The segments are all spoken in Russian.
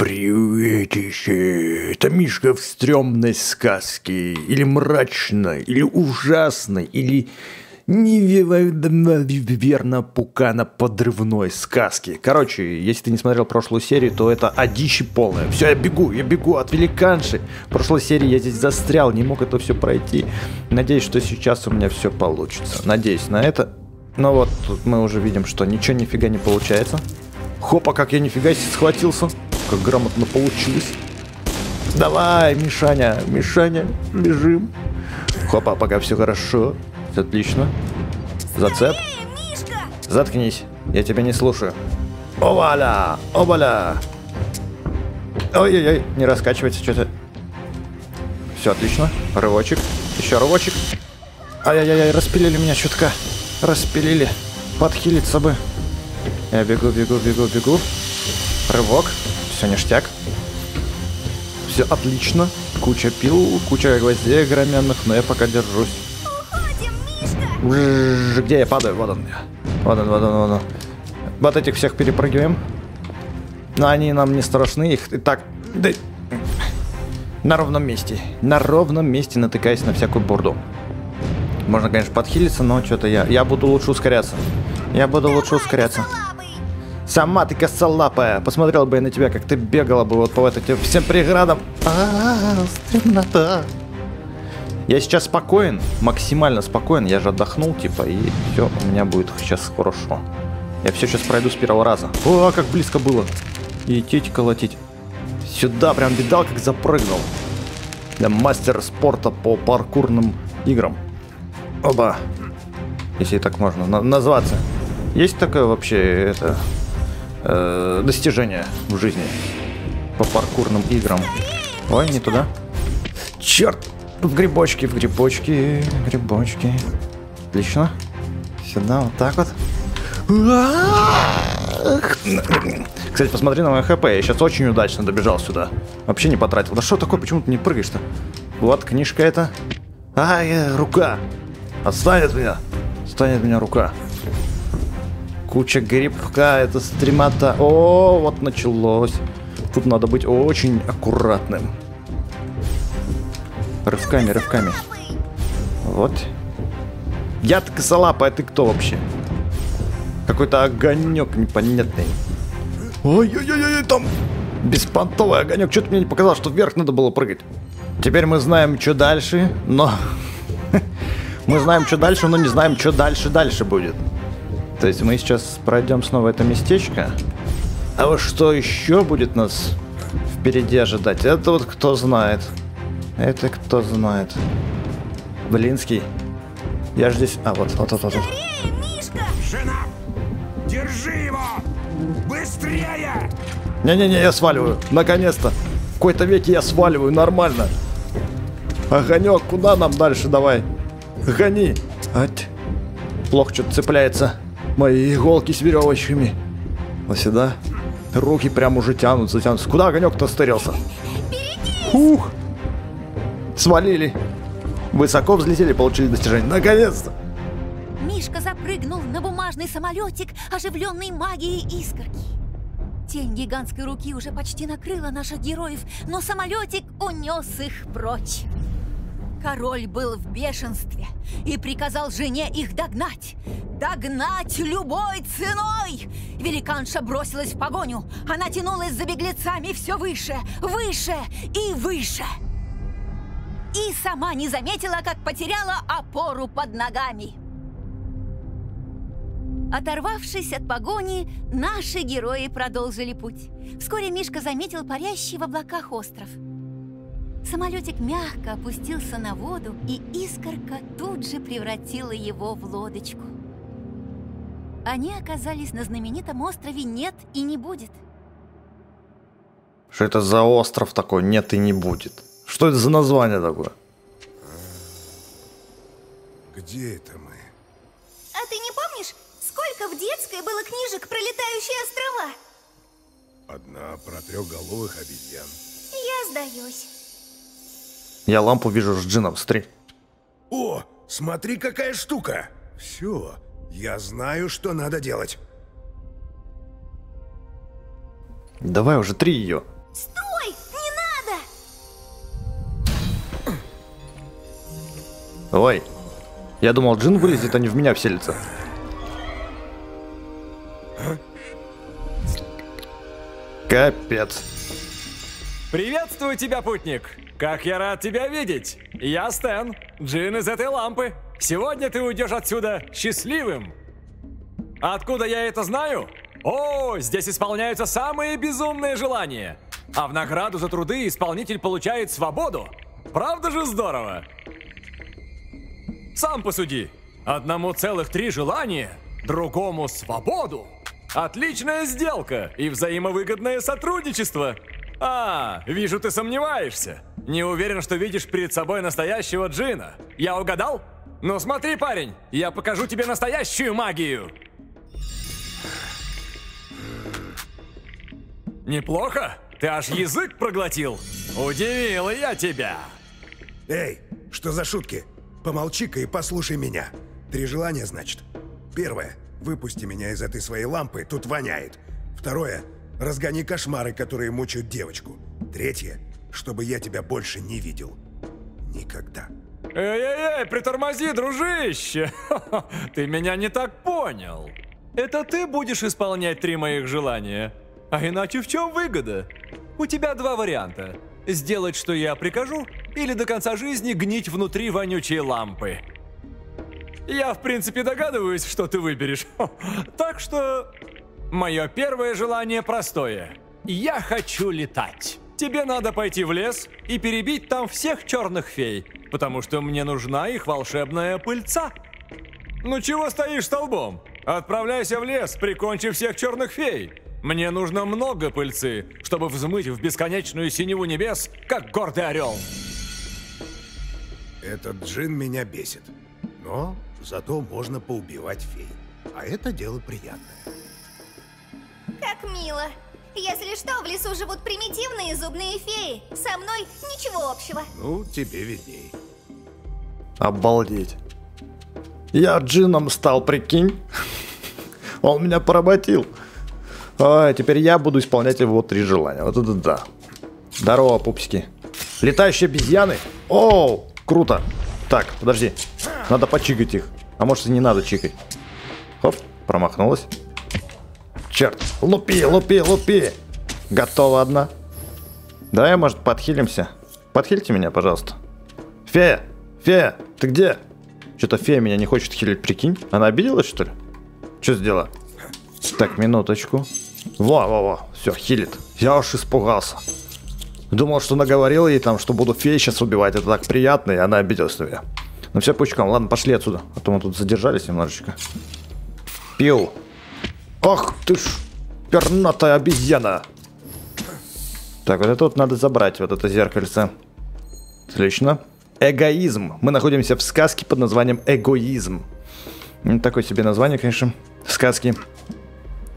Приветище! Это Мишка в стрёмной сказке, или мрачной, или ужасной, или неверно пукана подрывной сказки. Короче, если ты не смотрел прошлую серию, то это одичи полная. Все, я бегу от великанши. В прошлой серии я здесь застрял, не мог это все пройти. Надеюсь, что сейчас у меня все получится. Надеюсь на это. Но вот тут мы уже видим, что ничего нифига не получается. Хопа, как я нифига себе схватился. Как грамотно получилось. Давай, Мишаня, бежим. Хопа, пока все хорошо. Все отлично. Зацеп. Заткнись, я тебя не слушаю. Оваля, оваля. Ой-ой-ой, не раскачивается что-то. Все отлично. Рывочек, еще рывочек. Ай-яй-яй, распилили меня чутка. Распилили. Подхилиться бы. Я бегу. Рывок. Все ништяк. Все отлично. Куча пил, куча гвоздей громянных, но я пока держусь. Уходим, Мишка! Где я падаю? Вот он. Вот он. Вот этих всех перепрыгиваем. Но они нам не страшны. Их и так... Да... На ровном месте натыкаясь на всякую бурду. Можно, конечно, подхилиться, но что-то я буду лучше ускоряться. Сама ты косолапая. Посмотрел бы я на тебя, как ты бегала бы вот по этим всем преградам. Стремнота. Я сейчас спокоен, максимально спокоен. Я же отдохнул, типа, и все, у меня будет сейчас хорошо. Я все сейчас пройду с первого раза. О, как близко было. Идти колотить. Сюда прям видал, как запрыгнул. Я мастер спорта по паркурным играм. Оба. Если так можно назваться. Есть такое вообще, это... достижения в жизни по паркурным играм. Ой, не туда. Черт! В грибочки. Отлично. Сюда, вот так вот. Кстати, посмотри на мое хп. Я сейчас очень удачно добежал сюда. Вообще не потратил. Да что такое? Почему ты не прыгаешь-то? Вот книжка эта. Ай, рука. Отстань от меня. Отстань от меня, рука. Куча грибка, это стремата. О, вот началось. Тут надо быть очень аккуратным. Рывками. Вот. Я-то косолапый, а ты кто вообще? Какой-то огонек непонятный. Ой-ой-ой, там беспонтовый огонек. Что-то мне не показалось, что вверх надо было прыгать. Теперь мы знаем, что дальше, но... Мы знаем, что дальше, но не знаем, что дальше будет. То есть мы сейчас пройдем снова это местечко. А вот что еще будет нас впереди ожидать? Это вот кто знает. Блинский. Я ж здесь... А, вот. Жена! Держи его! Быстрее! Не-не-не, я сваливаю. Наконец-то. В какой-то веке я сваливаю. Нормально. Огонек, куда нам дальше? Давай. Гони. Ать. Плохо что-то цепляется. Мои иголки с веревочками. Вот сюда. Руки прям уже тянутся. Куда огонек-то стырился? Ух! Свалили. Высоко взлетели, получили достижение. Наконец-то! Мишка запрыгнул на бумажный самолетик, оживленный магией искорки. Тень гигантской руки уже почти накрыла наших героев, но самолетик унес их прочь. Король был в бешенстве и приказал жене их догнать. Догнать любой ценой! Великанша бросилась в погоню. Она тянулась за беглецами все выше, выше и выше. И сама не заметила, как потеряла опору под ногами. Оторвавшись от погони, наши герои продолжили путь. Вскоре Мишка заметил парящий в облаках остров. Самолетик мягко опустился на воду, и искорка тут же превратила его в лодочку. Они оказались на знаменитом острове «Нет и не будет». Что это за остров такой «Нет и не будет»? Что это за название такое? Где это мы? А ты не помнишь, сколько в детской было книжек про летающие острова? Одна про трехголовых обезьян. Я сдаюсь. Я лампу вижу с джином, смотри. О, смотри, какая штука. Все, я знаю, что надо делать. Давай уже три ее. Ой. Я думал, джин вылезет, а не в меня вселится. Капец. Приветствую тебя, путник. Как я рад тебя видеть. Я Стэн, джин из этой лампы. Сегодня ты уйдешь отсюда счастливым. А откуда я это знаю? О, здесь исполняются самые безумные желания. А в награду за труды исполнитель получает свободу. Правда же здорово? Сам посуди. Одному целых 3 желания, другому свободу. Отличная сделка и взаимовыгодное сотрудничество. А, вижу, ты сомневаешься. Не уверен, что видишь перед собой настоящего джина. Я угадал? Ну смотри, парень, я покажу тебе настоящую магию. Неплохо? Ты аж язык проглотил. Удивил я тебя. Эй, что за шутки? Помолчи-ка и послушай меня. 3 желания, значит. Первое. Выпусти меня из этой своей лампы, тут воняет. Второе. Разгони кошмары, которые мучают девочку. Третье. Чтобы я тебя больше не видел. Никогда. Эй-эй-эй, притормози, дружище. Ты меня не так понял. Это ты будешь исполнять 3 моих желания? А иначе в чем выгода? У тебя 2 варианта. Сделать, что я прикажу, или до конца жизни гнить внутри вонючей лампы. Я, в принципе, догадываюсь, что ты выберешь. Так что... Мое первое желание простое. Я хочу летать. Тебе надо пойти в лес и перебить там всех черных фей, потому что мне нужна их волшебная пыльца. Ну чего стоишь столбом? Отправляйся в лес, прикончи всех черных фей. Мне нужно много пыльцы, чтобы взмыть в бесконечную синеву небес, как гордый орел. Этот джин меня бесит. Но зато можно поубивать фей. А это дело приятное. Как мило. Если что, в лесу живут примитивные зубные феи. Со мной ничего общего. Ну, тебе видней. Обалдеть. Я джином стал, прикинь. Он меня поработил. А теперь я буду исполнять его 3 желания. Вот это да. Здорово, пупсики. Летающие обезьяны. Оу, круто. Так, подожди. Надо почикать их. А может и не надо чикать. Хоп, промахнулась. Черт, лупи, лупи, лупи. Готова одна. Давай, может, подхилимся. Подхильте меня, пожалуйста. Фея, фея, ты где? Что-то фея меня не хочет хилить, прикинь. Она обиделась, что ли? Что сделала? Так, минуточку. Во-во-во, все, хилит. Я уж испугался. Думал, что наговорил ей там, что буду феи сейчас убивать. Это так приятно, и она обиделась на меня. Ну все, пучком, ладно, пошли отсюда. А то мы тут задержались немножечко. Пил. Ах ты ж, пернатая обезьяна. Так, вот это вот надо забрать, вот это зеркальце. Отлично. Эгоизм. Мы находимся в сказке под названием «Эгоизм». Такое себе название, конечно, сказки.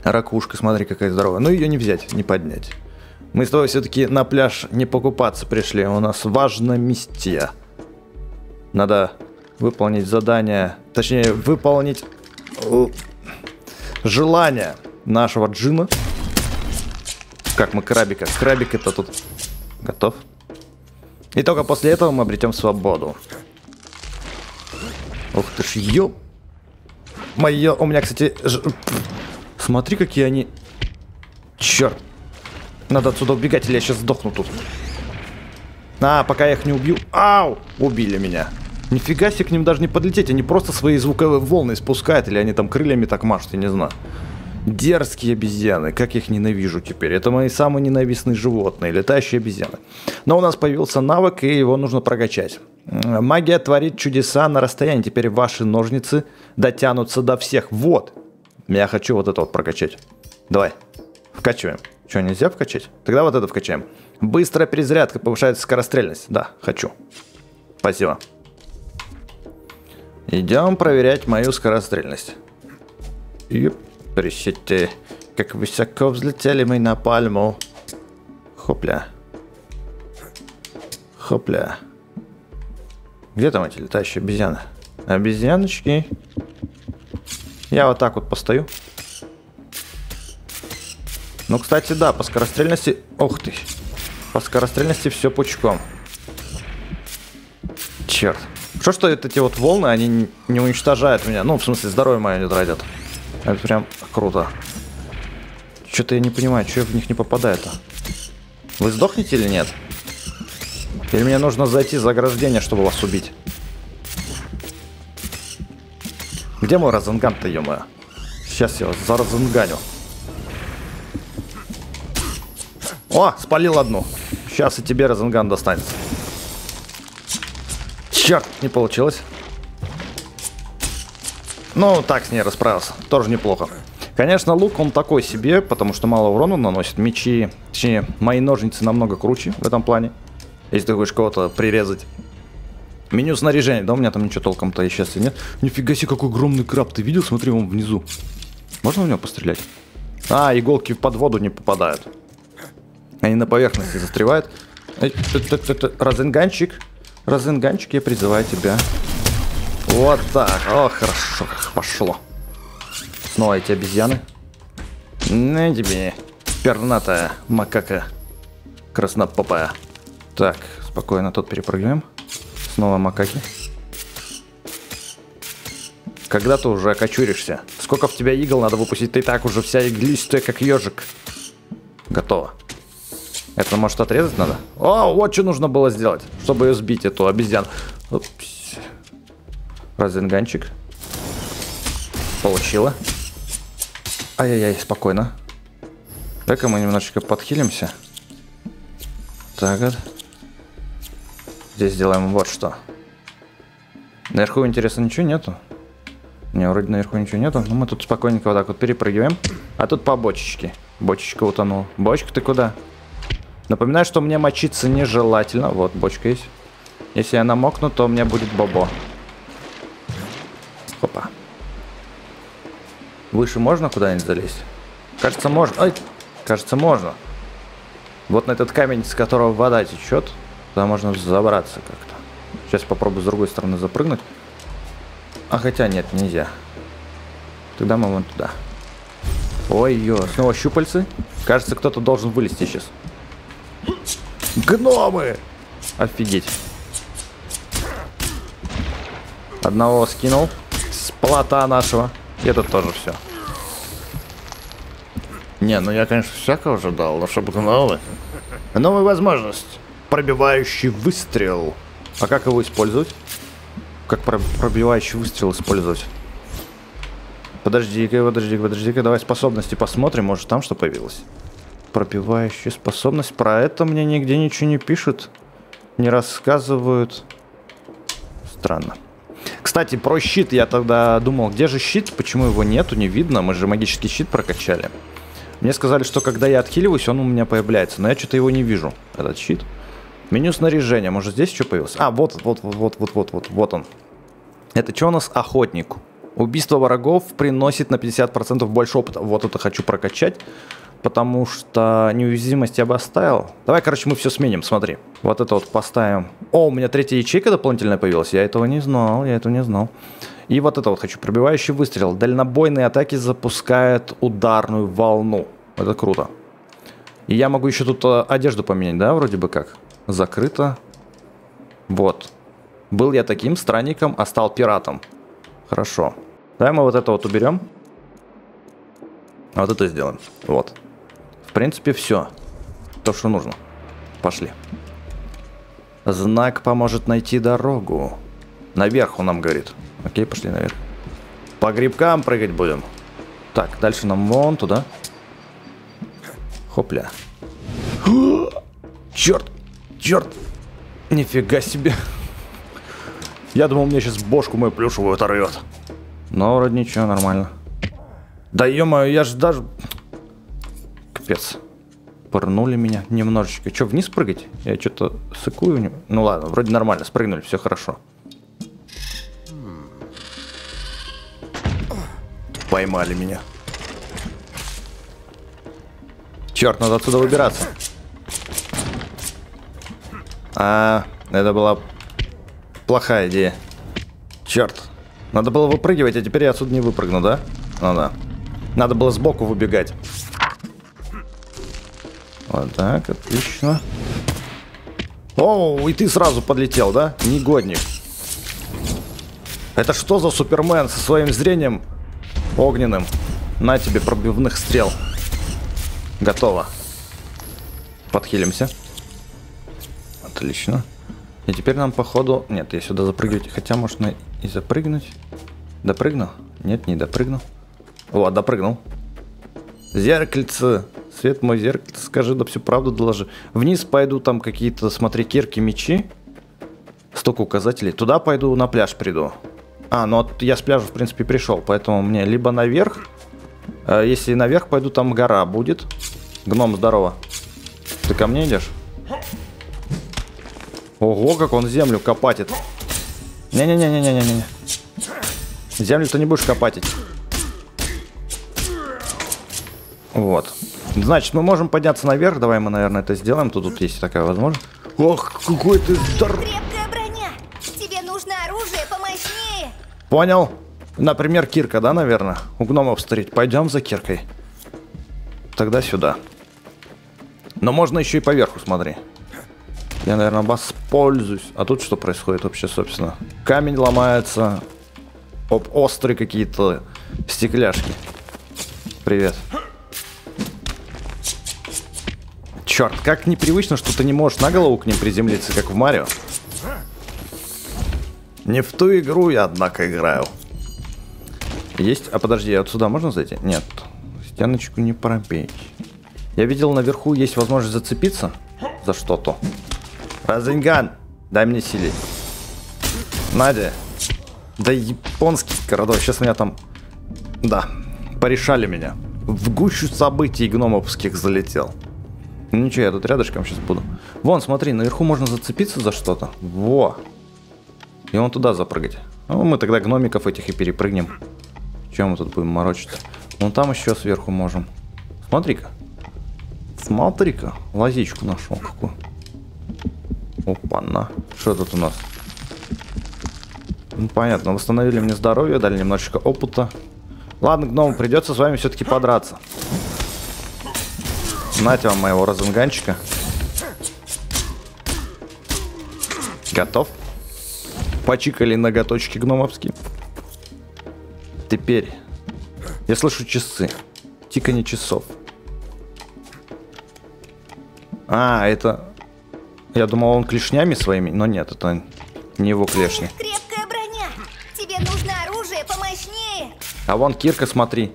Ракушка, смотри, какая здоровая. Ну, ее не взять, не поднять. Мы с тобой все-таки на пляж не покупаться пришли. У нас важное миссия. Надо выполнить задание, точнее, выполнить... желание нашего джина. Как мы крабика? Крабик это тут. Готов. И только после этого мы обретем свободу. Ух ты ж, ё. Моё, у меня, кстати... Смотри, какие они... Черт. Надо отсюда убегать, или я сейчас сдохну тут. А, пока я их не убью... Ау! Убили меня. Нифига себе, к ним даже не подлететь, они просто свои звуковые волны спускают, или они там крыльями так машут, я не знаю. Дерзкие обезьяны, как я их ненавижу теперь, это мои самые ненавистные животные, летающие обезьяны. Но у нас появился навык, и его нужно прокачать. Магия творит чудеса на расстоянии, теперь ваши ножницы дотянутся до всех, вот. Я хочу вот это вот прокачать. Давай, вкачиваем. Что, нельзя вкачать? Тогда вот это вкачаем. Быстрая перезарядка, повышает скорострельность, да, хочу. Спасибо. Идем проверять мою скорострельность. Юп, прищите. Как высоко взлетели мы на пальму. Хопля. Хопля. Где там эти летающие обезьяны? Обезьяночки. Я вот так вот постою. Ну, кстати, да, по скорострельности... Ох ты. По скорострельности все пучком. Черт. Хорошо, что эти вот волны, они не уничтожают меня. Ну, в смысле, здоровье мое не тратят. Это прям круто. Что-то я не понимаю, что я в них не попадаю-то. Вы сдохнете или нет? Или мне нужно зайти за ограждение, чтобы вас убить? Где мой розенган-то, ё-моё? Сейчас я зарозенганю. О, спалил одну. Сейчас и тебе розенган достанется. Черт, не получилось. Ну, так с ней расправился. Тоже неплохо. Конечно, лук он такой себе, потому что мало урона наносит. Мечи, точнее, мои ножницы намного круче в этом плане. Если ты хочешь кого-то прирезать. Меню снаряжения. Да у меня там ничего толком-то и сейчас и нет. Нифига себе, какой огромный краб. Ты видел? Смотри, он внизу. Можно в него пострелять? А, иголки под воду не попадают. Они на поверхности застревают. Розенганчик. Розенганчик, я призываю тебя. Вот так. О, хорошо, как пошло. Снова эти обезьяны. На тебе, пернатая макака. Краснопопая. Так, спокойно тут перепрыгиваем. Снова макаки. Когда ты уже окочуришься? Сколько в тебя игл надо выпустить? Ты и так уже вся иглистая, как ежик. Готово. Это, может, отрезать надо? О, вот что нужно было сделать, чтобы ее сбить, эту обезьяну. Упс. Розенганчик. Получила. Ай-яй-яй, спокойно. Так, а мы немножечко подхилимся. Так вот. Здесь сделаем вот что. Наверху, интересно, ничего нету? Не, вроде наверху ничего нету. Но мы тут спокойненько вот так вот перепрыгиваем. А тут по бочечке. Бочечка утонула. Бочка, ты куда? Напоминаю, что мне мочиться нежелательно. Вот, бочка есть. Если я намокну, то у меня будет бобо. Опа. Выше можно куда-нибудь залезть? Кажется, можно. Ой, кажется, можно. Вот на этот камень, с которого вода течет. Туда можно забраться как-то. Сейчас попробую с другой стороны запрыгнуть. А хотя нет, нельзя. Тогда мы вон туда. Ой-ё, снова щупальцы. Кажется, кто-то должен вылезти сейчас. Гномы! Офигеть. Одного скинул. С плота нашего. Это тоже все. Не, ну я, конечно, всякого ожидал, но чтобы гномы. Новая возможность. Пробивающий выстрел. А как его использовать? Как пробивающий выстрел использовать? Подожди-ка, давай способности посмотрим, может там что появилось. Пробивающая способность. Про это мне нигде ничего не пишут. Не рассказывают. Странно. Кстати, про щит я тогда думал, где же щит? Почему его нету, не видно? Мы же магический щит прокачали. Мне сказали, что когда я отхиливаюсь, он у меня появляется. Но я что-то его не вижу, этот щит. Меню снаряжения. Может, здесь что появилось? А, вот он. Это что у нас? Охотник. Убийство врагов приносит на 50% больше опыта. Вот это хочу прокачать, потому что неуязвимость я бы оставил. Давай, короче, мы все сменим, смотри. Вот это вот поставим. О, у меня третья ячейка дополнительная появилась. Я этого не знал, И вот это вот хочу. Пробивающий выстрел. Дальнобойные атаки запускают ударную волну. Это круто. И я могу еще тут одежду поменять, да, вроде бы как? Закрыто. Вот. Был я таким странником, а стал пиратом. Хорошо. Давай мы вот это вот уберем. А вот это сделаем. Вот. В принципе, все. То, что нужно. Пошли. Знак поможет найти дорогу. Наверх, он нам говорит. Окей, пошли наверх. По грибкам прыгать будем. Так, дальше нам вон туда. Хопля. Черт. Черт! Нифига себе! Я думал, мне сейчас бошку мою плюшевую оторвет. Но вроде ничего, нормально. Да ё-моё, я же даже... Капец. Пырнули меня немножечко. Чё, вниз прыгать? Я что-то сыкую. Ну ладно, вроде нормально, спрыгнули, все хорошо. Поймали меня. Черт, надо отсюда выбираться. А, это была плохая идея. Черт. Надо было выпрыгивать, а теперь я отсюда не выпрыгну, да? Ну да. Надо было сбоку выбегать. Вот так, отлично. О, и ты сразу подлетел, да? Негодник. Это что за Супермен со своим зрением огненным? На тебе пробивных стрел. Готово. Подхилимся. Отлично. И теперь нам походу... Нет, я сюда запрыгивать. Хотя можно и запрыгнуть. Допрыгнул? Нет, не допрыгнул. О, допрыгнул. Зеркальце. Свет мой, зеркальце, скажи, да всю правду доложи. Вниз пойду, там какие-то, смотри, кирки, мечи. Столько указателей. Туда пойду, на пляж приду. А, ну вот я с пляжа, в принципе, пришел. Поэтому мне либо наверх. Если наверх пойду, там гора будет. Гном, здорово. Ты ко мне идешь? Ого, как он землю копатит. Не-не-не-не-не-не-не. Землю ты не будешь копатить. Вот. Значит, мы можем подняться наверх. Давай мы, наверное, это сделаем. Тут есть такая возможность. Ох, какой ты здоровый. Крепкая броня. Тебе нужно оружие помощнее. Понял. Например, кирка, да, наверное? У гномов старить. Пойдем за киркой. Тогда сюда. Но можно еще и поверху, смотри. Я, наверное, воспользуюсь. А тут что происходит вообще, собственно? Камень ломается. Оп, острые какие-то стекляшки. Привет. Черт, как непривычно, что ты не можешь на голову к ним приземлиться, как в Марио. Не в ту игру я, однако, играю. Есть? А подожди, отсюда можно зайти? Нет. Стеночку не пробить. Я видел, наверху есть возможность зацепиться за что-то. Разинган, дай мне силы. Надя. Да японский городок, сейчас меня там... Да, порешали меня. В гущу событий гномовских залетел. Ну ничего, я тут рядышком сейчас буду. Вон, смотри, наверху можно зацепиться за что-то. Во. И вон туда запрыгать. Ну, мы тогда гномиков этих и перепрыгнем. Чем мы тут будем морочиться? Вон там еще сверху можем. Смотри-ка. Смотри-ка, лазичку нашел какую. Опа-на. Что тут у нас? Ну, понятно, восстановили мне здоровье, дали немножечко опыта. Ладно, гному придется с вами все-таки подраться. Знаете вам моего розенганчика. Готов? Почикали ноготочки гномовские. Теперь. Я слышу часы. Тиканье часов. А, это... Я думал, он клешнями своими, но нет, это не его клешни. Крепкая броня. Тебе нужно оружие помощнее. А вон кирка, смотри.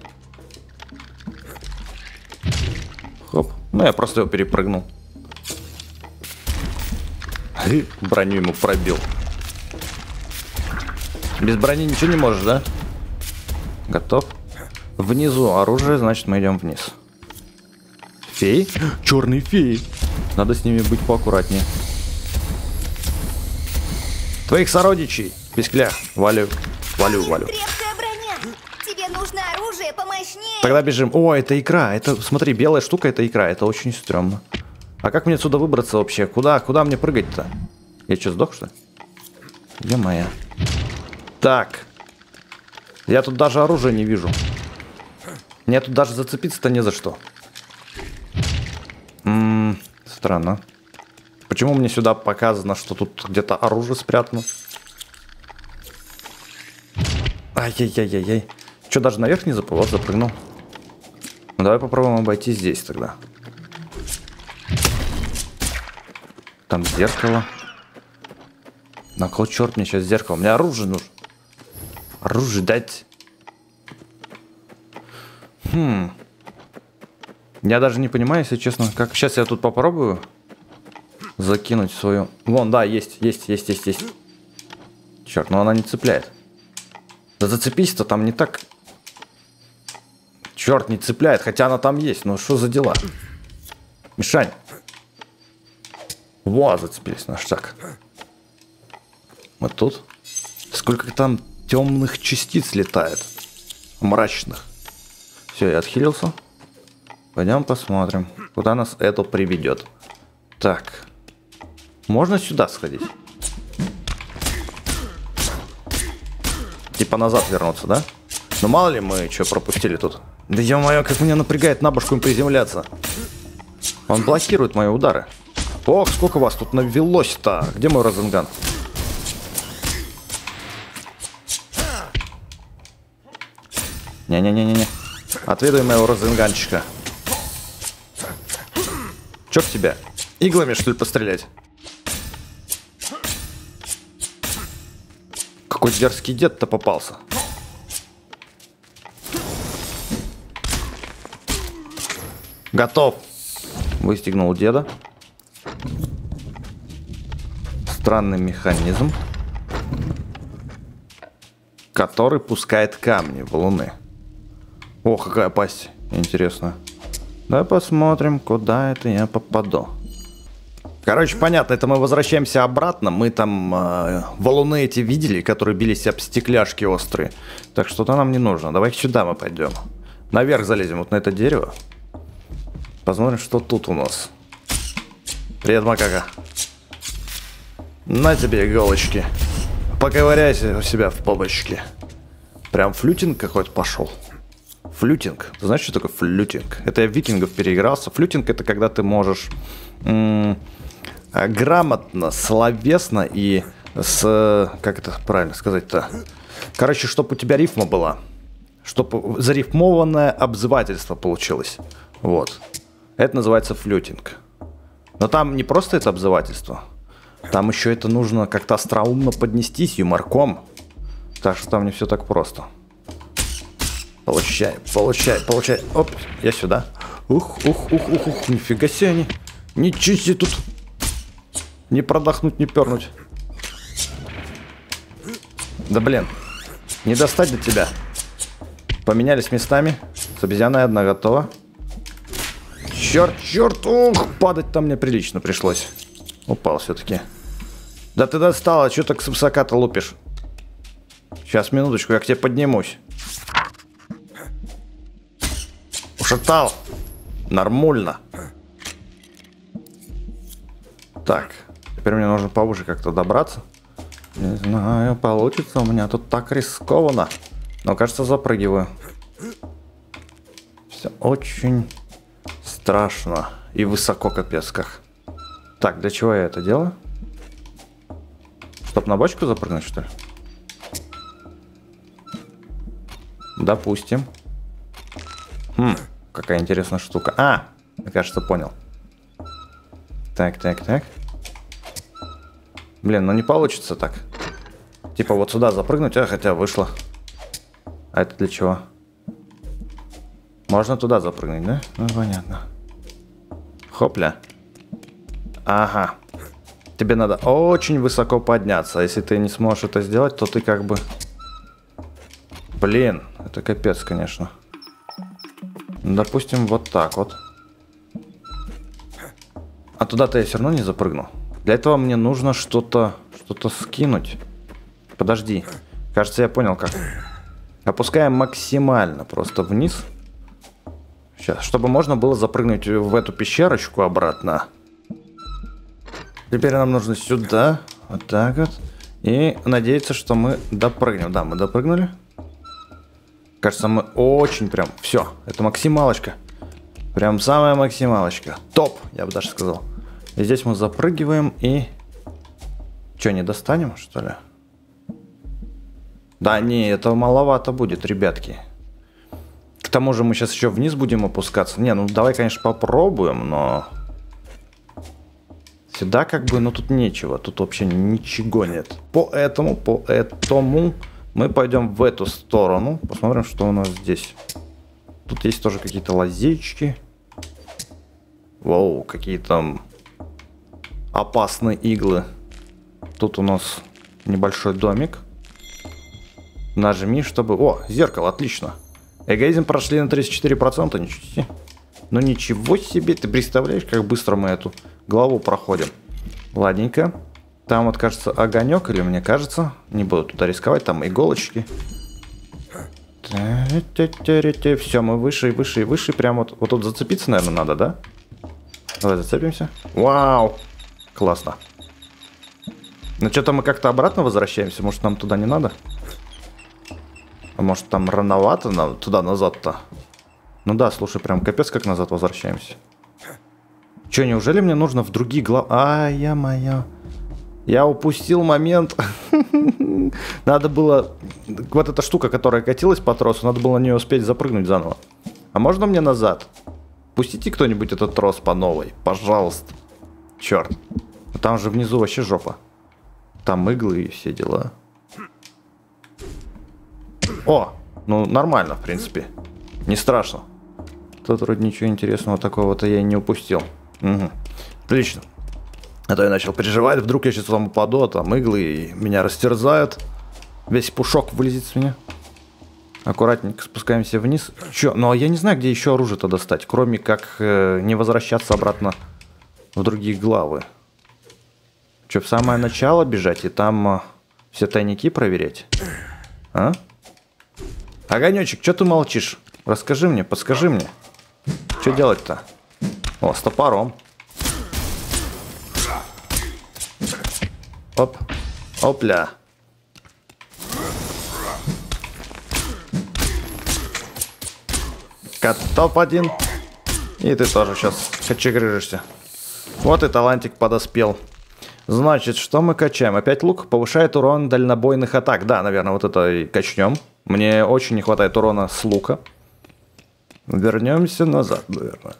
Хоп. Ну, я просто его перепрыгнул. Броню ему пробил. Без брони ничего не можешь, да? Готов. Внизу оружие, значит, мы идем вниз. Феи? Черные феи. Надо с ними быть поаккуратнее. Твоих сородичей, пискля, валю. Крепкая броня. Тебе нужно оружие помощнее. Тогда бежим. О, это икра. Это, смотри, белая штука, это икра. Это очень стрёмно. А как мне отсюда выбраться вообще? Куда мне прыгать-то? Я что, сдох, что ли? Где моя? Так. Я тут даже оружия не вижу. Мне тут даже зацепиться-то не за что. Странно. Почему мне сюда показано, что тут где-то оружие спрятано? Ай-яй-яй-яй-яй. Че, даже наверх не заплыл? Запрыгнул. Ну, давай попробуем обойти здесь тогда. Там зеркало. На кол черт мне сейчас зеркало? Мне оружие нужно. Оружие дать. Хм. Я даже не понимаю, если честно, как... Сейчас я тут попробую закинуть свою... Вон, да, есть. Черт, но она не цепляет. Да зацепись-то там не так. Черт, не цепляет, хотя она там есть. Ну что за дела? Мишань. Во, зацепились наш так. Вот тут. Сколько там темных частиц летает. Мрачных. Все, я отхилился. Пойдем посмотрим, куда нас это приведет. Так. Можно сюда сходить? Типа назад вернуться, да? Ну мало ли мы что пропустили тут. Да ё-моё, как меня напрягает на башку им приземляться. Он блокирует мои удары. Ох, сколько вас тут навелось-то. Где мой розенган? Не-не-не-не-не. Отведай моего розенганчика. Чё к тебе? Иглами, что ли, пострелять? Какой дерзкий дед-то попался. Готов. Выстегнул деда. Странный механизм, который пускает камни в луны. О, какая пасть. Интересно. Давай посмотрим, куда это я попаду. Короче, понятно, это мы возвращаемся обратно. Мы там валуны эти видели, которые бились об стекляшки острые. Так, что-то нам не нужно. Давай сюда мы пойдем. Наверх залезем, вот на это дерево. Посмотрим, что тут у нас. Привет, макака. На тебе иголочки. Поковыряйся у себя в попочке. Прям флютинг какой-то пошел. Флютинг. Ты знаешь, что такое флютинг? Это я в викингов переигрался. Флютинг — это когда ты можешь грамотно, словесно и с... Как это правильно сказать-то? Короче, чтобы у тебя рифма была. Чтобы зарифмованное обзывательство получилось. Вот. Это называется флютинг. Но там не просто это обзывательство. Там еще это нужно как-то остроумно поднести с юморком. Так что там не все так просто. Получай, получай, получай. Оп, я сюда. Ух, ух, ух, ух, ух. Нифига себе они. Ничего себе тут. Не продохнуть, не пернуть. Да блин. Не достать до тебя. Поменялись местами. С обезьяной одна готова. Черт, черт. Ух, падать там мне прилично пришлось. Упал все-таки. Да ты достала. Че так с высока-то лупишь? Сейчас, минуточку, я к тебе поднимусь. Шатал. Нормально. Так. Теперь мне нужно повыше как-то добраться. Не знаю, получится у меня. Тут так рискованно. Но, кажется, запрыгиваю. Все очень страшно. И высоко, капец как. Так, для чего я это делаю? Чтоб на бочку запрыгнуть, что ли? Допустим. Хм. Какая интересная штука. А, я, кажется, понял. Так, так, так. Блин, ну не получится так. Типа вот сюда запрыгнуть, а хотя вышло. А это для чего? Можно туда запрыгнуть, да? Ну, понятно. Хопля. Ага. Тебе надо очень высоко подняться. Если ты не сможешь это сделать, то ты как бы... Блин, это капец, конечно. Допустим, вот так вот. А туда-то я все равно не запрыгну. Для этого мне нужно что-то скинуть. Подожди. Кажется, я понял как. Опускаем максимально просто вниз. Сейчас, чтобы можно было запрыгнуть в эту пещерочку обратно. Теперь нам нужно сюда. Вот так вот. И надеяться, что мы допрыгнем. Да, мы допрыгнули. Кажется, мы очень прям... Все, это максималочка. Прям самая максималочка. Топ, я бы даже сказал. И здесь мы запрыгиваем и... Че, не достанем, что ли? Да не, этого маловато будет, ребятки. К тому же мы сейчас еще вниз будем опускаться. Не, ну давай, конечно, попробуем, но... Сюда как бы, но тут нечего. Тут вообще ничего нет. Поэтому... Мы пойдем в эту сторону. Посмотрим, что у нас здесь. Тут есть тоже какие-то лазейки. Вау, какие там опасные иглы. Тут у нас небольшой домик. Нажми, чтобы... О, зеркало, отлично. Эгоизм прошли на 34%. Ничего себе. Ну ничего себе. Ты представляешь, как быстро мы эту главу проходим. Ладненько. Там вот, кажется, огонек, или мне кажется. Не буду туда рисковать, там иголочки. Все, мы выше и выше и выше. Прям вот тут зацепиться, наверное, надо, да? Давай зацепимся. Вау! Классно. Ну что-то мы как-то обратно возвращаемся. Может, нам туда не надо? А может, там рановато нам туда-назад-то? Ну да, слушай, прям капец как назад возвращаемся. Че, неужели мне нужно в другие главы? Ай-я-моя. Я упустил момент. надо было... Вот эта штука, которая катилась по тросу, надо было на нее успеть запрыгнуть заново. А можно мне назад? Пустите кто-нибудь этот трос по новой, пожалуйста. Черт. Там же внизу вообще жопа. Там иглы и все дела. О, ну нормально, в принципе. Не страшно. Тут вроде ничего интересного такого-то я и не упустил. Угу. Отлично. А то я начал переживать, вдруг я сейчас там упаду, а там иглы и меня растерзают. Весь пушок вылезет с меня. Аккуратненько спускаемся вниз. Че? Ну а я не знаю, где еще оружие-то достать, кроме как не возвращаться обратно в другие главы. Че, в самое начало бежать и там все тайники проверять? А? Огонечек, че ты молчишь? Расскажи мне, подскажи мне. Че делать-то? О, с топором. Оп. Опля. Котоп один. И ты тоже сейчас кочегрыжешься. Вот и талантик подоспел. Значит, что мы качаем? Опять лук повышает урон дальнобойных атак. Да, наверное, вот это и качнем. Мне очень не хватает урона с лука. Вернемся назад, наверное.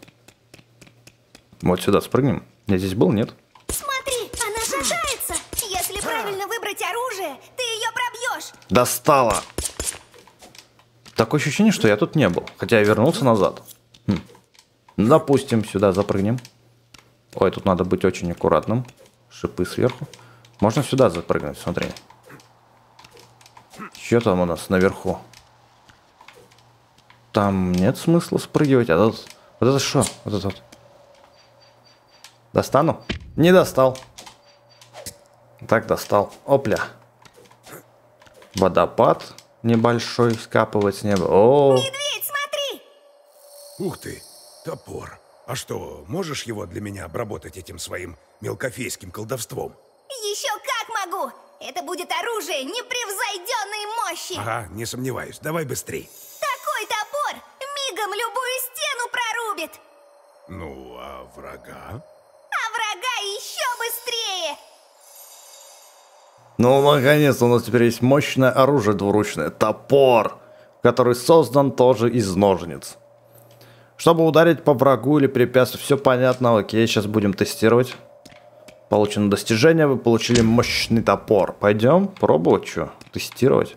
Вот сюда спрыгнем. Я здесь был, нет? Смотри, она шатается. Если правильно выбрать оружие, ты ее пробьешь. Достала. Такое ощущение, что я тут не был. Хотя я вернулся назад. Хм. Допустим, сюда запрыгнем. Ой, тут надо быть очень аккуратным. Шипы сверху. Можно сюда запрыгнуть, смотри. Что там у нас наверху? Там нет смысла спрыгивать. А тут... Вот это что? Вот это вот. Достану? Не достал. Так, достал. Опля. Водопад небольшой скапывать с неба. О! Медведь, смотри! Ух ты, топор. А что, можешь его для меня обработать этим своим мелкофейским колдовством? Еще как могу! Это будет оружие непревзойденной мощи! Ага, не сомневаюсь, давай быстрей. Такой топор мигом любую стену прорубит! Ну, а врага? А врага еще быстрее! Ну, наконец-то у нас теперь есть мощное оружие двуручное. Топор, который создан тоже из ножниц. Чтобы ударить по врагу или препятствию, все понятно, окей, сейчас будем тестировать. Получено достижение, вы получили мощный топор. Пойдем пробовать, что? Тестировать.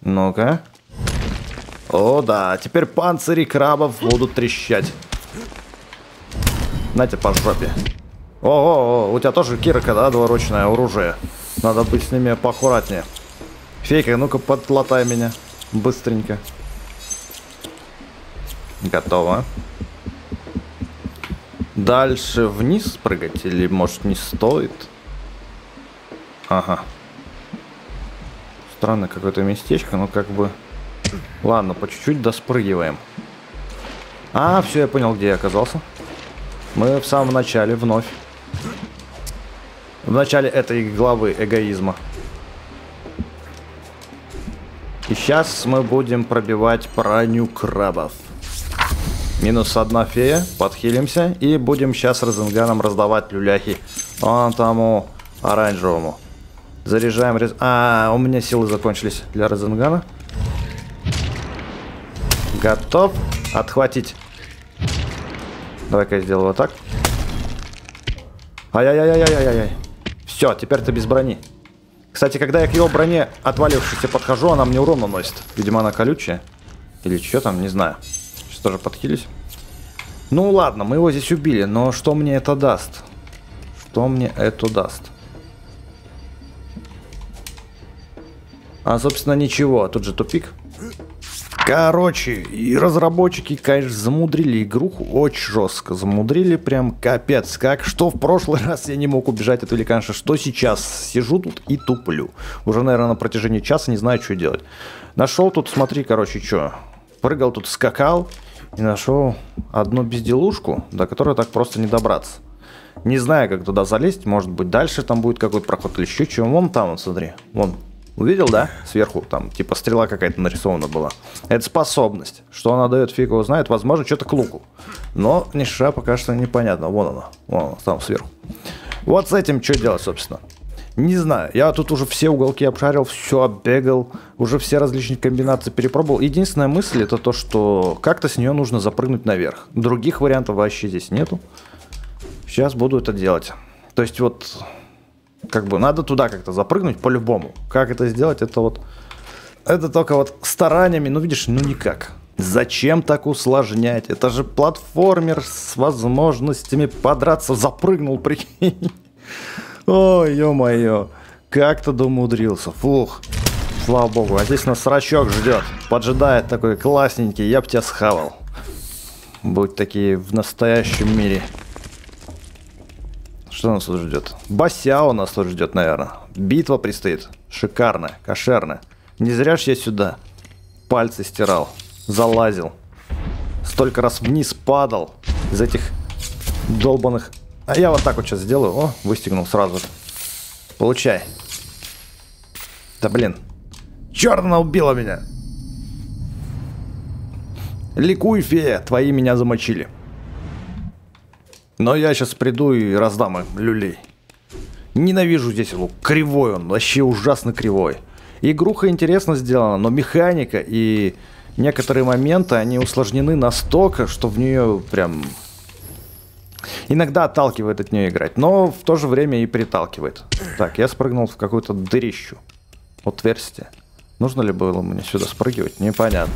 Ну-ка. О, да, теперь панцири крабов будут трещать. На тебе по жопе. О-о-о, у тебя тоже кирка, да, двуручное оружие. Надо быть с ними поаккуратнее. Фейка, ну-ка подлатай меня. Быстренько. Готово. Дальше вниз прыгать или, может, не стоит? Ага. Странно какое-то местечко, но как бы... Ладно, по чуть-чуть доспрыгиваем. А, все, я понял, где я оказался. Мы в самом начале вновь. В начале этой главы эгоизма. И сейчас мы будем пробивать броню крабов. Минус одна фея, подхилимся. И будем сейчас розенганом раздавать люляхи. Вон тому оранжевому. Заряжаем... А, у меня силы закончились для розенгана. Готов отхватить. Давай-ка я сделаю вот так. Ай-яй-яй-яй-яй-яй. Все, теперь ты без брони. Кстати, когда я к его броне отвалившейся подхожу, она мне урон наносит. Видимо, она колючая. Или что там, не знаю. Сейчас тоже подхилюсь. Ну ладно, мы его здесь убили, но что мне это даст? Что мне это даст? А, собственно, ничего. Тут же тупик. Короче, и разработчики, конечно, замудрили игруху. Очень жестко замудрили, прям капец как. Что в прошлый раз я не мог убежать от великанша, что сейчас сижу тут и туплю. Уже, наверное, на протяжении часа не знаю, что делать. Нашел тут, смотри, короче, что. Прыгал тут, скакал и нашел одну безделушку, до которой так просто не добраться. Не знаю, как туда залезть, может быть, дальше там будет какой-то проход или еще чего. Вон там, смотри, вон. Увидел, да? Сверху там типа стрела какая-то нарисована была. Это способность. Что она дает, фиг его знает. Возможно, что-то к луку. Но ни ша пока что непонятно. Вон она. Вон она, там сверху. Вот с этим что делать, собственно? Не знаю, я тут уже все уголки обшарил, все оббегал, уже все различные комбинации перепробовал. Единственная мысль это то, что как-то с нее нужно запрыгнуть наверх. Других вариантов вообще здесь нету. Сейчас буду это делать. То есть вот, как бы надо туда как-то запрыгнуть по-любому. Как это сделать, это вот, это только вот стараниями, ну видишь, ну никак. Зачем так усложнять? Это же платформер с возможностями подраться. Запрыгнул, прикинь. Ой, ё-моё, как-то домудрился, фух, слава богу, а здесь нас срачок ждет, поджидает такой классненький, я б тебя схавал, будь такие в настоящем мире. Что нас тут ждет? Басяо нас тут ждет, наверное, битва предстоит, шикарная, кошерная, не зря ж я сюда пальцы стирал, залазил, столько раз вниз падал из этих долбаных... А я вот так вот сейчас сделаю. О, выстегнул сразу. Получай. Да блин. Черт, она убила меня. Ликуй, фея, твои меня замочили. Но я сейчас приду и раздам им люлей. Ненавижу здесь лук. Кривой он, вообще ужасно кривой. Игруха интересно сделана, но механика и некоторые моменты, они усложнены настолько, что в нее прям... Иногда отталкивает от нее играть, но в то же время и приталкивает. Так, я спрыгнул в какую-то дырищу. Отверстие. Нужно ли было мне сюда спрыгивать? Непонятно.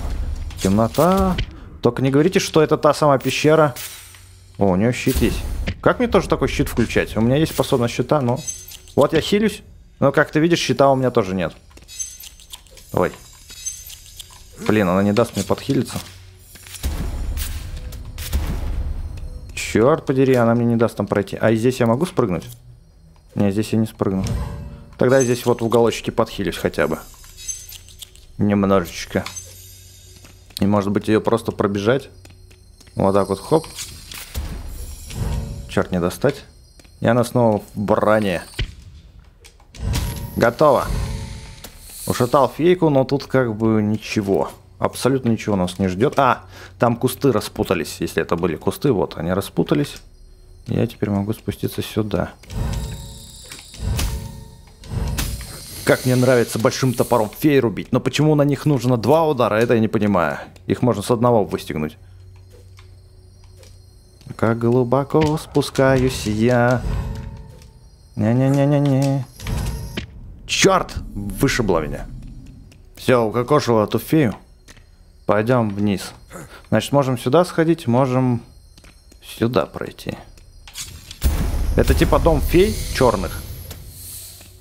Темнота. Только не говорите, что это та самая пещера. О, у нее щит есть. Как мне тоже такой щит включать? У меня есть способность щита, но... Вот я хилюсь, но, как ты видишь, щита у меня тоже нет. Ой. Блин, она не даст мне подхилиться. Черт подери, она мне не даст там пройти. А здесь я могу спрыгнуть? Не, здесь я не спрыгну. Тогда я здесь вот в уголочке подхилюсь хотя бы. Немножечко. И может быть ее просто пробежать. Вот так вот, хоп. Черт, не достать. И она снова в броне. Готово. Ушатал фейку, но тут как бы ничего. Абсолютно ничего нас не ждет. А, там кусты распутались. Если это были кусты, вот они распутались. Я теперь могу спуститься сюда. Как мне нравится большим топором феи рубить. Но почему на них нужно два удара, это я не понимаю. Их можно с одного выстегнуть. Как глубоко спускаюсь я. Не-не-не-не-не. Черт! Вышибло меня. Все, укокошила эту фею. Пойдем вниз. Значит, можем сюда сходить, можем сюда пройти. Это типа дом фей черных.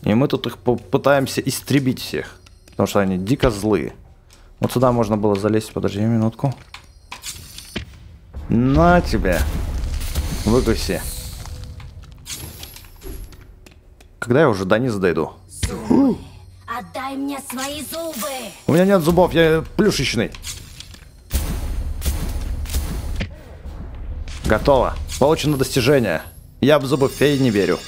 И мы тут их попытаемся истребить всех. Потому что они дико злые. Вот сюда можно было залезть. Подожди минутку. На тебя. Выкуси. Когда я уже до низа дойду? Отдай мне свои зубы. У меня нет зубов, я плюшечный. Готово. Получено достижение. Я в зубы феи не верю.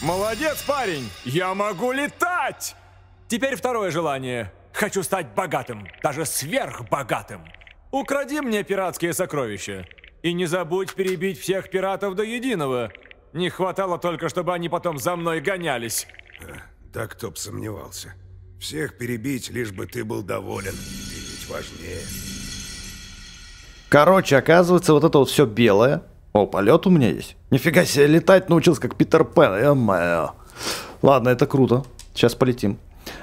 Молодец, парень. Я могу летать. Теперь второе желание. Хочу стать богатым, даже сверхбогатым. Укради мне пиратские сокровища. И не забудь перебить всех пиратов до единого. Не хватало только, чтобы они потом за мной гонялись. Да кто б сомневался. Всех перебить, лишь бы ты был доволен. Ты ведь важнее. Короче, оказывается, вот это вот все белое. О, полет у меня есть. Нифига себе, летать научился, как Питер Пен. Е-мое. Ладно, это круто. Сейчас полетим.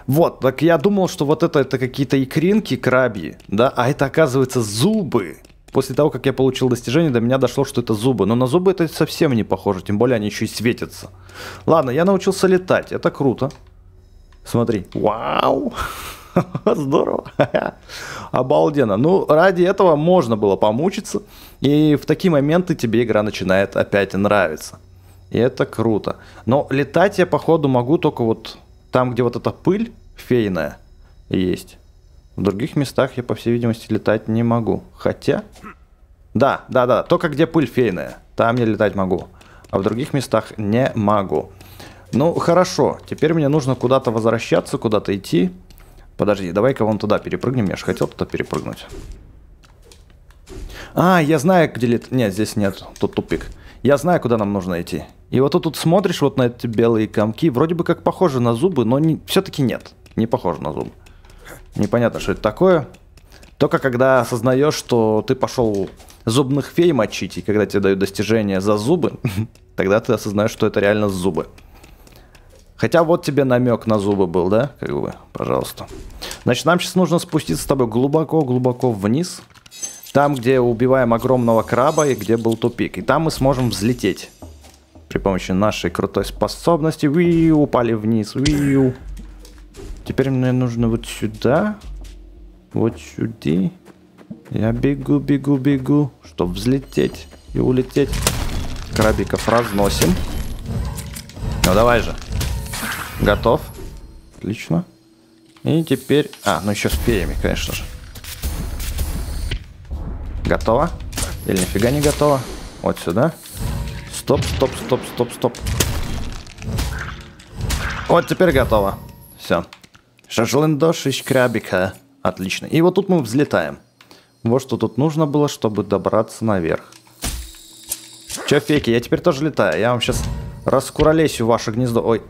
Вот, так я думал, что вот это какие-то икринки крабьи, да? А это, оказывается, зубы. После того, как я получил достижение, до меня дошло, что это зубы. Но на зубы это совсем не похоже, тем более они еще и светятся. Ладно, я научился летать, это круто. Смотри, вау, здорово, обалденно. Ну, ради этого можно было помучиться. И в такие моменты тебе игра начинает опять нравиться. И это круто. Но летать я, походу, могу только вот там, где вот эта пыль фейная есть. В других местах я, по всей видимости, летать не могу. Хотя... Да. Только где пыль фейная. Там я летать могу. А в других местах не могу. Ну, хорошо. Теперь мне нужно куда-то возвращаться, куда-то идти. Подожди, давай-ка вон туда перепрыгнем. Я же хотел туда перепрыгнуть. А, я знаю, где лет... Нет, здесь нет, тут тупик. Я знаю, куда нам нужно идти. И вот тут смотришь вот на эти белые комки, вроде бы как похоже на зубы, но не... все-таки нет, не похоже на зубы. Непонятно, что это такое. Только когда осознаешь, что ты пошел зубных фей мочить, и когда тебе дают достижение за зубы, тогда ты осознаешь, что это реально зубы. Хотя вот тебе намек на зубы был, да? Как бы, пожалуйста. Значит, нам сейчас нужно спуститься с тобой глубоко-глубоко вниз. Там, где убиваем огромного краба и где был тупик. И там мы сможем взлететь. При помощи нашей крутой способности. Уиу, упали вниз. Уиу. Теперь мне нужно вот сюда. Вот сюда. Я бегу, бегу, бегу. Чтоб взлететь и улететь. Крабиков разносим. Ну давай же. Готов. Отлично. И теперь... А, ну еще с перьями, конечно же. Готово. Или нифига не готово. Вот сюда. Стоп, стоп, стоп, стоп, стоп. Вот теперь готово. Все. Шашлындош из крабика. Отлично. И вот тут мы взлетаем. Вот что тут нужно было, чтобы добраться наверх. Че, фейки, я теперь тоже летаю. Я вам сейчас раскуролесю ваше гнездо. Ой.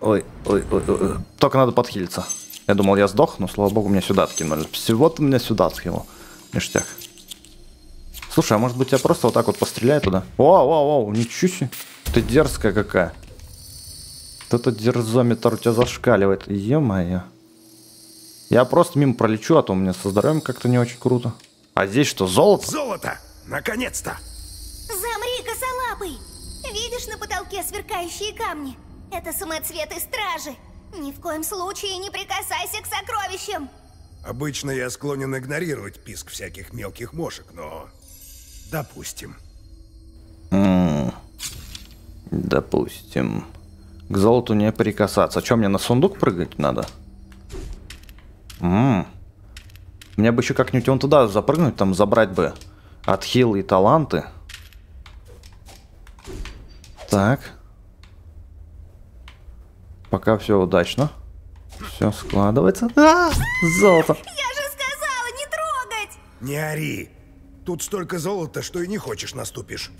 Ой, ой, ой, ой, только надо подхилиться. Я думал, я сдох, но, слава богу, меня сюда откинули. Всего-то меня сюда откинул. Ништяк. Слушай, а может быть, я просто вот так вот постреляю туда? Вау, ничего себе. Ты дерзкая какая. Вот этот дерзометр у тебя зашкаливает. Е-мое. Я просто мимо пролечу, а то у меня со здоровьем как-то не очень круто. А здесь что, золото? Золото! Наконец-то! Замри, косолапый! Видишь на потолке сверкающие камни? Это самоцветы стражи. Ни в коем случае не прикасайся к сокровищам. Обычно я склонен игнорировать писк всяких мелких мошек, но... Допустим. Допустим. К золоту не прикасаться. А что, мне на сундук прыгать надо? Мне бы еще как-нибудь вон туда запрыгнуть, там забрать бы отхил и таланты. Так... Пока все удачно. Все складывается. А, золото. Я же сказала, не трогать! Не ори. Тут столько золота, что и не хочешь наступишь.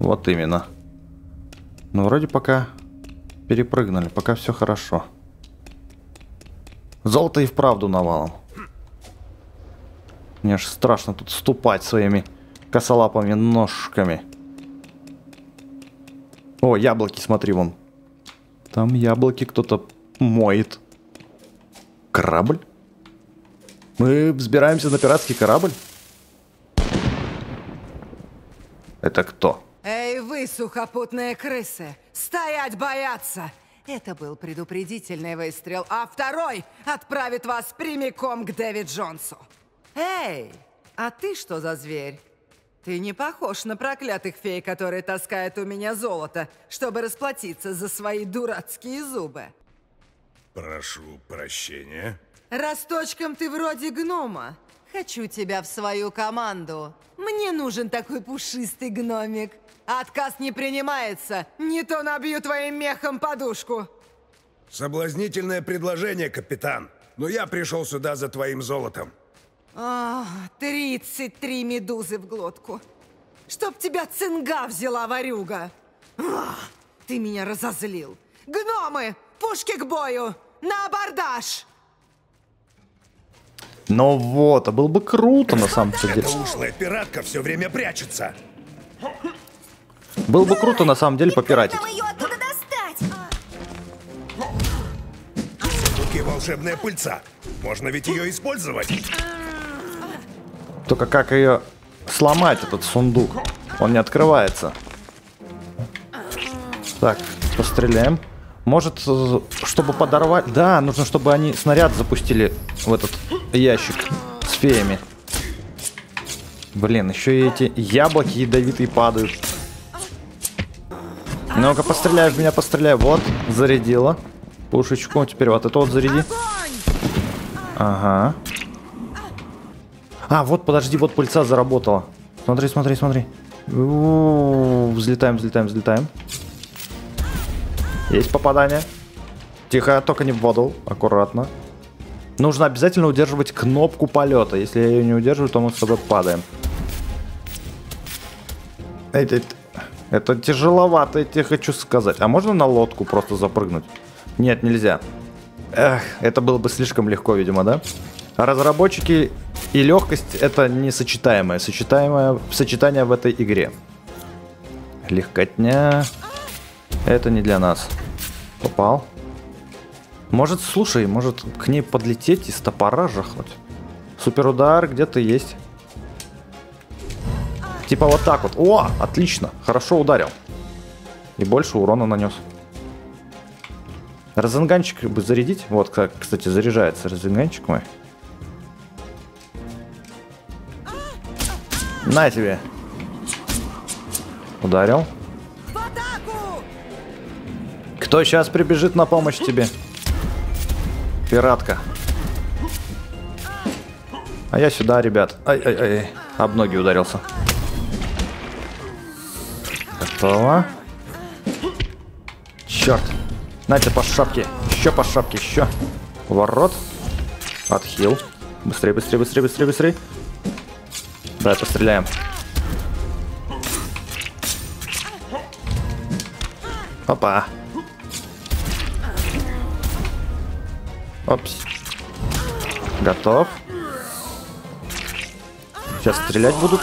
Вот именно. Ну, вроде пока перепрыгнули. Пока все хорошо. Золото и вправду навалом. Мне аж страшно тут ступать своими косолапыми ножками. О, яблоки, смотри, вон. Там яблоки кто-то моет. Корабль? Мы взбираемся на пиратский корабль? Это кто? Эй, вы, сухопутные крысы! Стоять бояться! Это был предупредительный выстрел, а второй отправит вас прямиком к Дэви Джонсу. Эй, а ты что за зверь? Ты не похож на проклятых фей, которые таскают у меня золото, чтобы расплатиться за свои дурацкие зубы. Прошу прощения. Росточком ты вроде гнома. Хочу тебя в свою команду. Мне нужен такой пушистый гномик. Отказ не принимается. Не то набью твоим мехом подушку. Соблазнительное предложение, капитан. Но я пришел сюда за твоим золотом. О, 33 медузы в глотку. Чтоб тебя цинга взяла, ворюга. О, ты меня разозлил. Гномы, пушки к бою, на абордаж. Ну вот, а было бы круто на самом деле. Эта ушлая пиратка все время прячется. Было бы круто на самом деле попиратить. Ее оттуда достать? Руки волшебная пыльца. Можно ведь ее использовать. Только как ее сломать, этот сундук? Он не открывается. Так, постреляем. Может, чтобы подорвать... Да, нужно, чтобы они снаряд запустили в этот ящик с феями. Блин, еще и эти яблоки ядовитые падают. Ну-ка, постреляй в меня, постреляй. Вот, зарядила пушечку. Теперь вот это вот заряди. Ага. А, вот, подожди, вот пыльца заработала. Смотри, смотри, смотри. Взлетаем, взлетаем, взлетаем. Есть попадание. Тихо, только не в воду. Аккуратно. Нужно обязательно удерживать кнопку полета. Если я ее не удерживаю, то мы с тобой падаем. Это тяжеловато, я тебе хочу сказать. А можно на лодку просто запрыгнуть? Нет, нельзя. Эх, это было бы слишком легко, видимо, да? А разработчики и легкость — это несочетаемое сочетание в этой игре. Легкотня. Это не для нас. Попал. Может, слушай, может к ней подлететь из топора же хоть? Суперудар где-то есть. Типа вот так вот. О, отлично. Хорошо ударил. И больше урона нанес. Розенганчик бы зарядить. Вот как, кстати, заряжается розенганчик мой. На тебе. Ударил. Кто сейчас прибежит на помощь тебе? Пиратка. А я сюда, ребят. Ай-ай-ай. Об ноги ударился. Готово. Черт. На тебе по шапке. Еще по шапке, еще. Ворот. Отхил. Быстрее, быстрее, быстрее, быстрее, быстрее. Давай постреляем. Опа. Опс. Готов. Сейчас стрелять будут.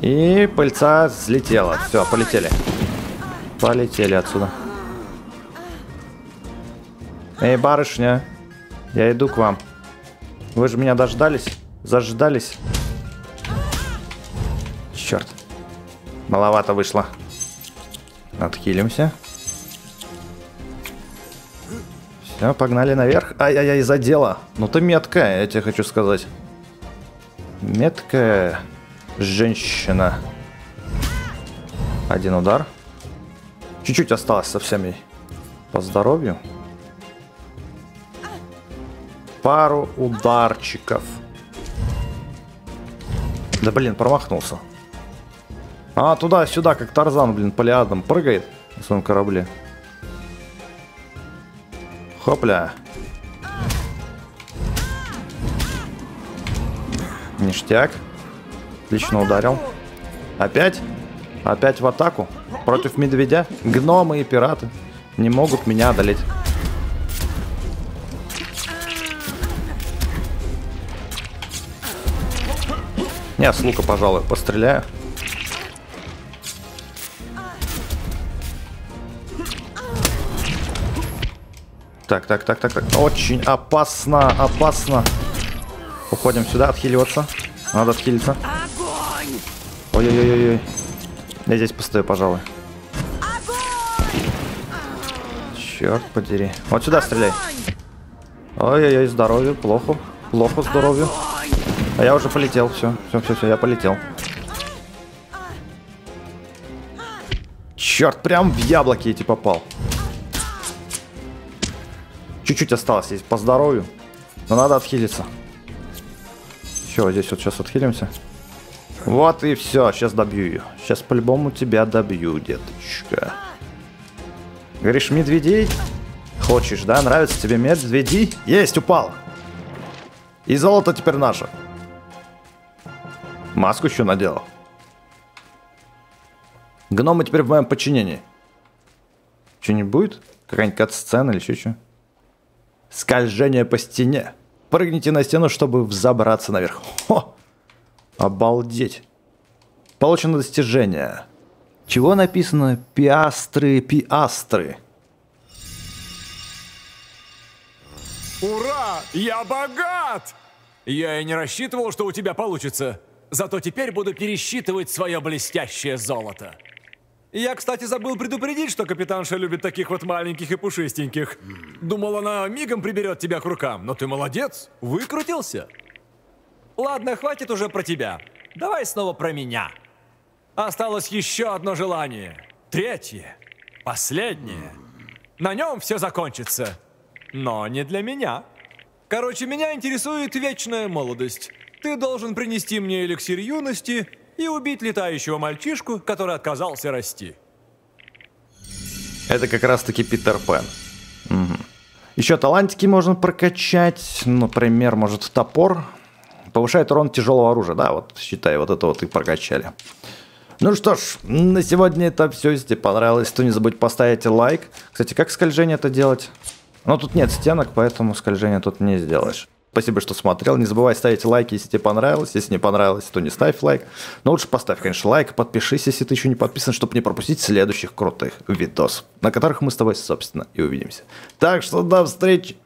И пыльца взлетела. Все, полетели. Полетели отсюда. Эй, барышня. Я иду к вам. Вы же меня дождались. Заждались. Черт. Маловато вышло. Отхилимся. Все, погнали наверх. Ай-яй-яй, задела. Ну ты меткая, я тебе хочу сказать. Меткая женщина. Один удар. Чуть-чуть осталось совсем ей. По здоровью. Пару ударчиков. Да блин, промахнулся. А, туда-сюда, как Тарзан, блин, полиадом прыгает на своем корабле. Хопля. Ништяк. Отлично ударил. Опять? Опять в атаку. Против медведя. Гномы и пираты не могут меня одолеть. Не, с лука, пожалуй, постреляю. Так, так, так, так, так. Очень опасно, опасно. Уходим сюда, отхиливаться. Надо отхилиться. Ой-ой-ой-ой. Я здесь постою, пожалуй. Черт подери. Вот сюда стреляй. Ой-ой-ой, здоровье, плохо. Плохо здоровью. А я уже полетел, все, все, все, все, я полетел. Черт, прям в яблоки эти попал. Чуть-чуть осталось здесь по здоровью, но надо отхилиться. Все, здесь вот сейчас отхилимся. Вот и все, сейчас добью ее. Сейчас по-любому тебя добью, деточка. Говоришь, медведей? Хочешь, да? Нравится тебе медведей? Есть, упал. И золото теперь наше. Маску еще надела. Гномы теперь в моем подчинении. Что не будет? Какая-нибудь кат-сцена или еще что? Скольжение по стене. Прыгните на стену, чтобы взобраться наверх. Хо! Обалдеть. Получено достижение. Чего написано? Пиастры, пиастры. Ура! Я богат! Я и не рассчитывал, что у тебя получится. Зато теперь буду пересчитывать свое блестящее золото. Я, кстати, забыл предупредить, что капитанша любит таких вот маленьких и пушистеньких. Думал, она мигом приберет тебя к рукам, но ты молодец, выкрутился. Ладно, хватит уже про тебя. Давай снова про меня. Осталось еще одно желание. Третье. Последнее. На нем все закончится. Но не для меня. Короче, меня интересует вечная молодость. Ты должен принести мне эликсир юности и убить летающего мальчишку, который отказался расти. Это как раз-таки Питер Пен. Угу. Еще талантики можно прокачать. Например, может, топор. Повышает урон тяжелого оружия. Да, вот считай, вот это вот и прокачали. Ну что ж, на сегодня это все. Если понравилось, то не забудь поставить лайк. Кстати, как скольжение это делать? Но тут нет стенок, поэтому скольжение тут не сделаешь. Спасибо, что смотрел. Не забывай ставить лайки, если тебе понравилось. Если не понравилось, то не ставь лайк. Но лучше поставь, конечно, лайк. Подпишись, если ты еще не подписан, чтобы не пропустить следующих крутых видосов, на которых мы с тобой, собственно, и увидимся. Так что до встречи!